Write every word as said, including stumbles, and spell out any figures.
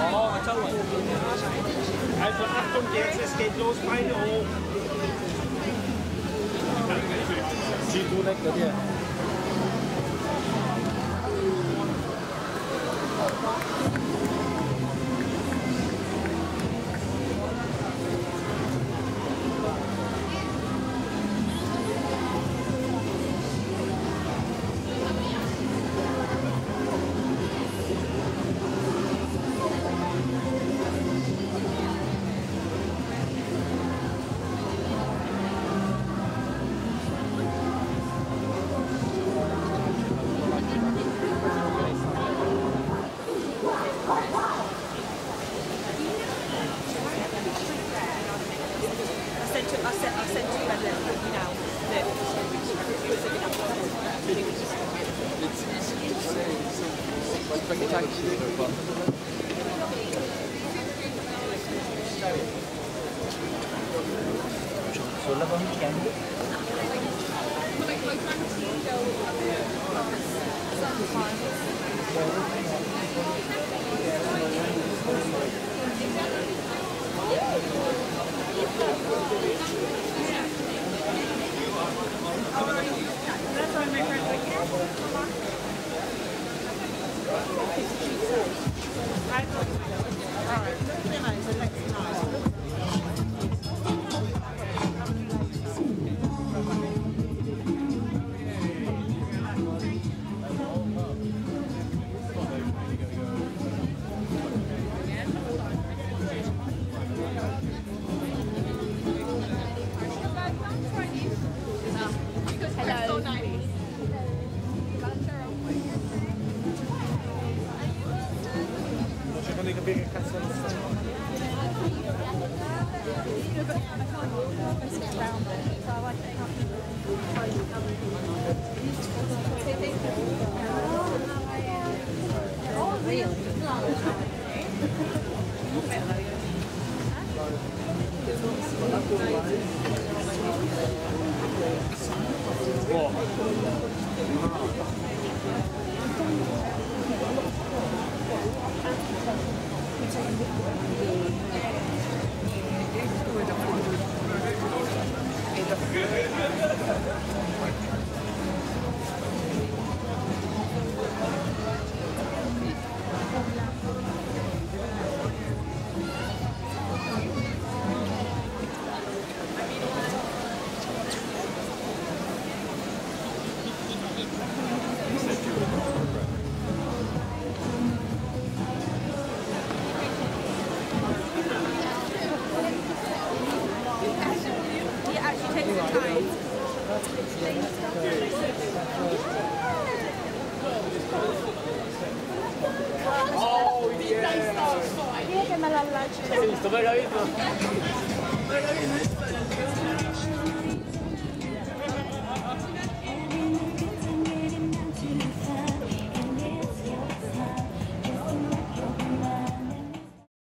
Oh, was auch. Also Achtung jetzt, es geht los, Beine hoch. Zieh du weg mit dir. Esto me lo he visto. Me lo he visto.